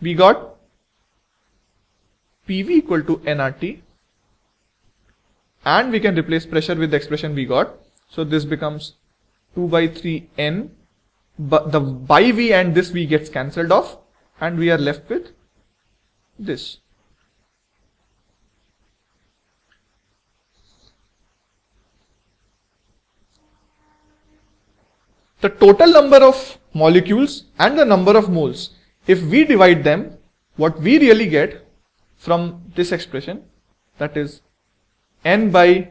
we got PV equal to nRT, and we can replace pressure with the expression we got. So this becomes 2 by 3 N, but the by V and this V gets cancelled off, and we are left with this. The total number of molecules and the number of moles, if we divide them, what we really get from this expression, that is N by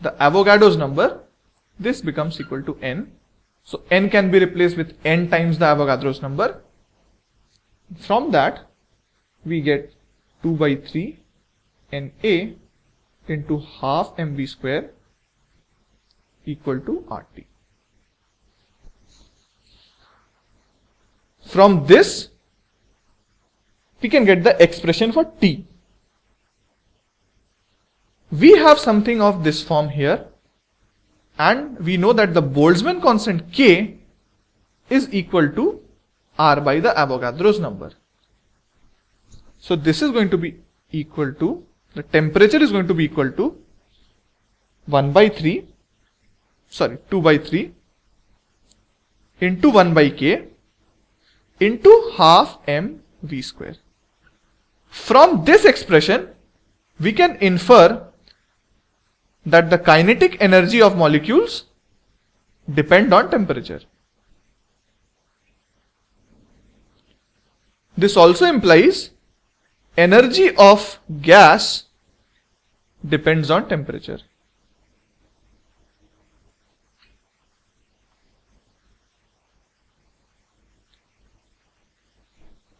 the Avogadro's number, this becomes equal to N. So N can be replaced with N times the Avogadro's number. From that we get 2 by 3 Na into half mv square equal to RT. From this we can get the expression for T. We have something of this form here, and we know that the Boltzmann constant K is equal to R by the Avogadro's number. So this is going to be equal to, the temperature is going to be equal to 2 by 3 into 1 by K into half m v square. From this expression we can infer that the kinetic energy of molecules depend on temperature. This also implies energy of gas depends on temperature.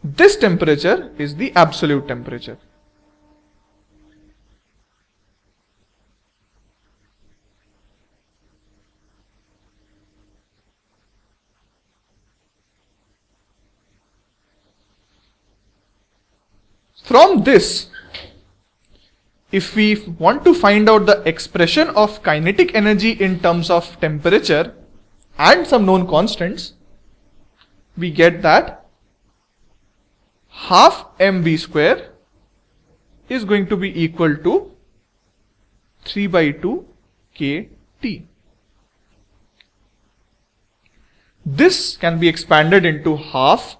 This temperature is the absolute temperature. From this, if we want to find out the expression of kinetic energy in terms of temperature and some known constants, we get that half mv square is going to be equal to 3 by 2 kt. This can be expanded into half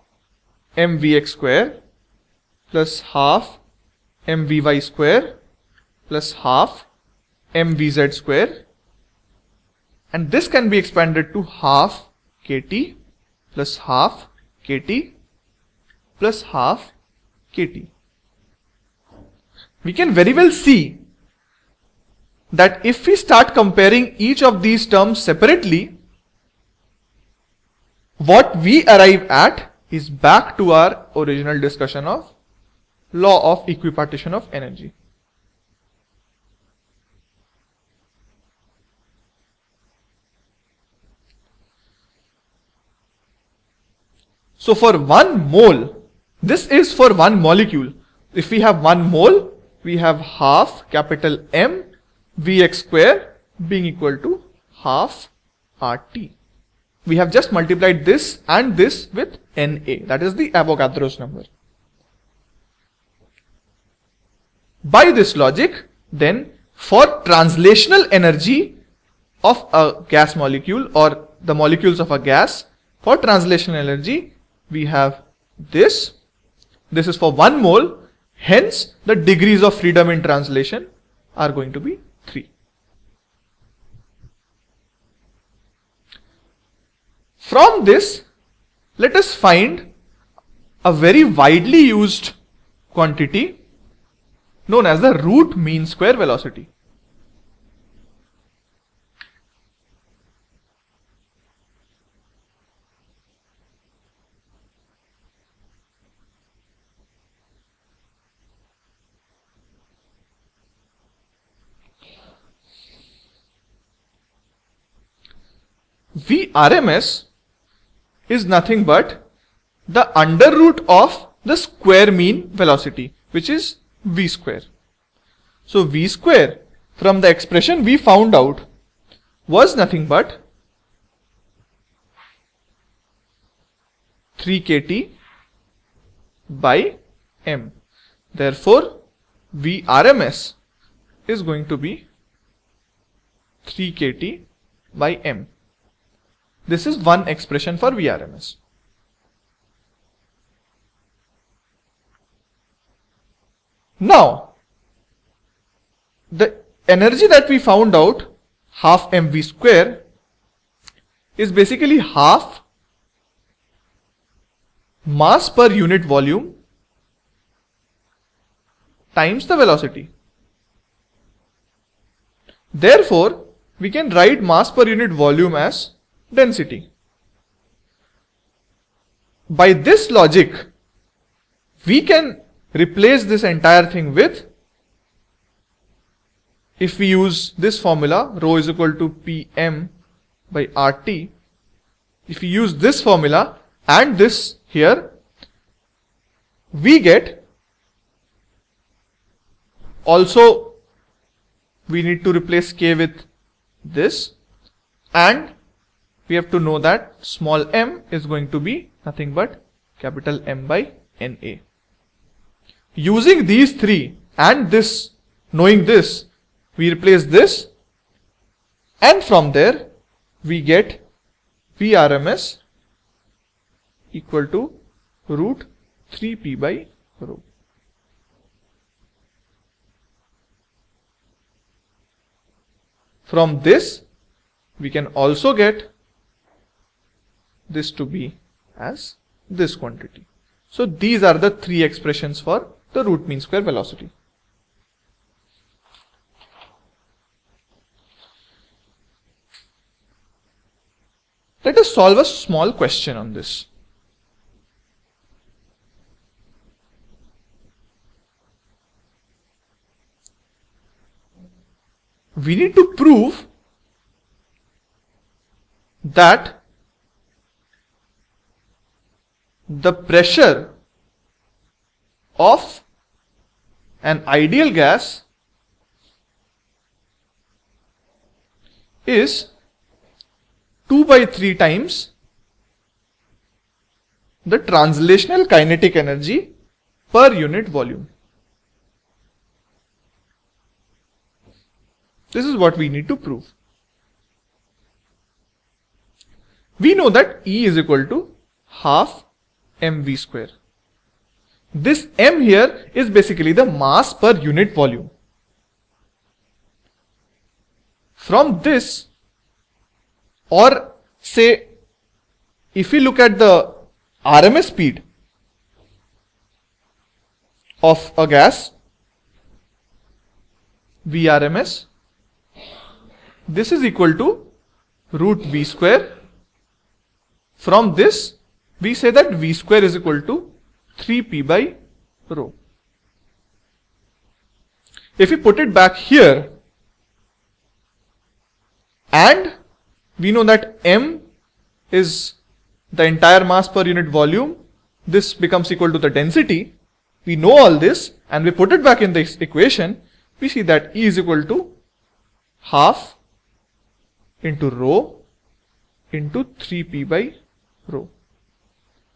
mvx square plus half mvy square plus half mvz square, and this can be expanded to half kt plus half kt plus half kt. We can very well see that if we start comparing each of these terms separately, what we arrive at is back to our original discussion of law of equipartition of energy. So for 1 mole, this is for 1 molecule. If we have 1 mole, we have half capital M Vx square being equal to half RT. We have just multiplied this and this with Na, that is the Avogadro's number. By this logic, then for translational energy of a gas molecule or the molecules of a gas, for translational energy we have this. This is for 1 mole, hence the degrees of freedom in translation are going to be 3. From this, let us find a very widely used quantity known as the root mean square velocity. VRMS is nothing but the under root of the square mean velocity, which is v square. So v square, from the expression we found out, was nothing but 3 kt by m. Therefore, Vrms is going to be 3kT by m. This is one expression for Vrms. Now, the energy that we found out, half mv square, is basically half mass per unit volume times the velocity. Therefore, we can write mass per unit volume as density. By this logic, we can replace this entire thing with, if we use this formula, rho is equal to Pm by RT, if we use this formula and this here, we get, also we need to replace K with this, and we have to know that small m is going to be nothing but capital M by Na. Using these three and this, knowing this, we replace this, and from there we get Vrms equal to root 3p by rho. From this, we can also get this to be as this quantity. So these are the three expressions for the root mean square velocity. Let us solve a small question on this. We need to prove that the pressure of an ideal gas is 2/3 times the translational kinetic energy per unit volume. This is what we need to prove. We know that E is equal to half mv square. This m here is basically the mass per unit volume. From this, or say if we look at the RMS speed of a gas, Vrms, this is equal to root v square. From this, we say that v square is equal to 3p by rho. If we put it back here, and we know that m is the entire mass per unit volume, this becomes equal to the density. We know all this, and we put it back in this equation. We see that E is equal to half into rho into 3p by rho.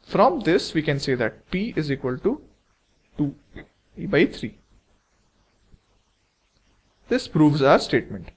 From this, we can say that P is equal to 2 E by 3. This proves our statement.